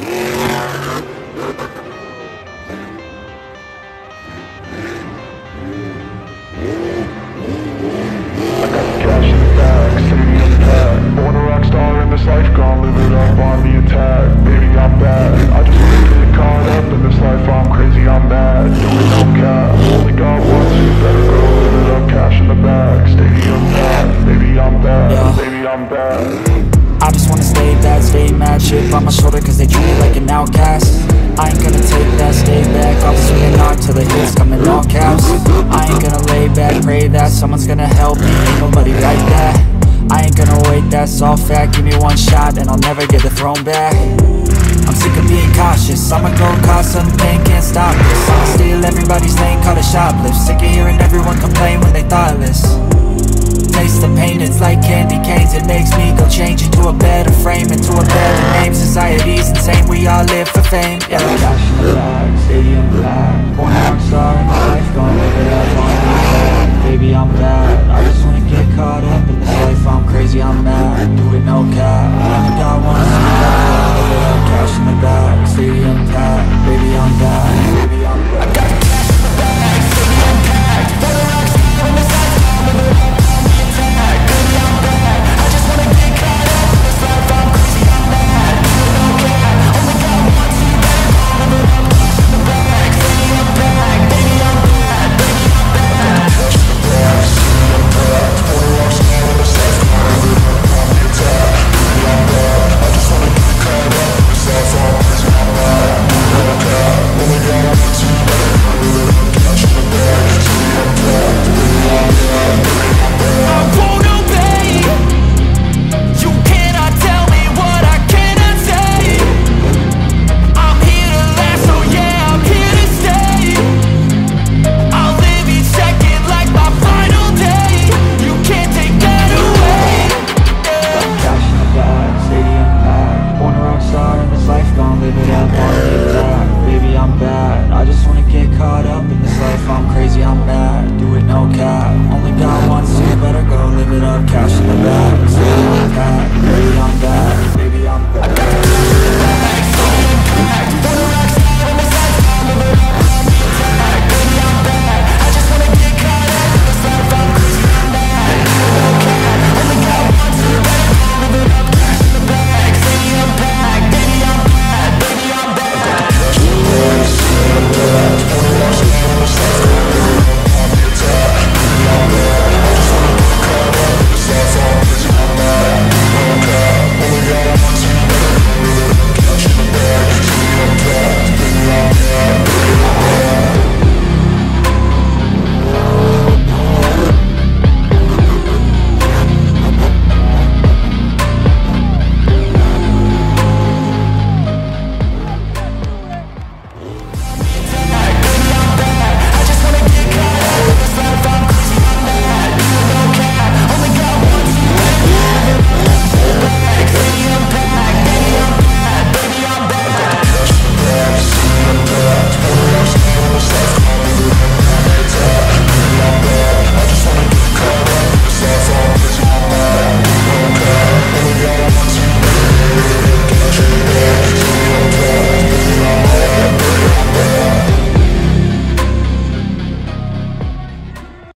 I just wanna stay bad, stay mad, shit on my shoulder cause they treat me like an outcast. I ain't gonna take that, stay back, I'll swing and knock till the hits come in all caps. I ain't gonna lay back, pray that someone's gonna help me, ain't nobody like that. I ain't gonna wait, that's all fact, give me one shot and I'll never get the throne back. I'm sick of being cautious, I'ma go cause something, can't stop this. I'ma steal everybody's name, call it shoplift, sick of hearing everyone complain when they thoughtless. Taste the pain, it's like candy canes, it makes me go change into a better frame, into a better name. Society's insane, we all live for fame. Yeah, like I'm alive, stadium black, born outside, my life gon' live it up on the attack. Baby, I'm bad, I just wanna get caught up in this life, I'm crazy, I'm mad, do it no cap.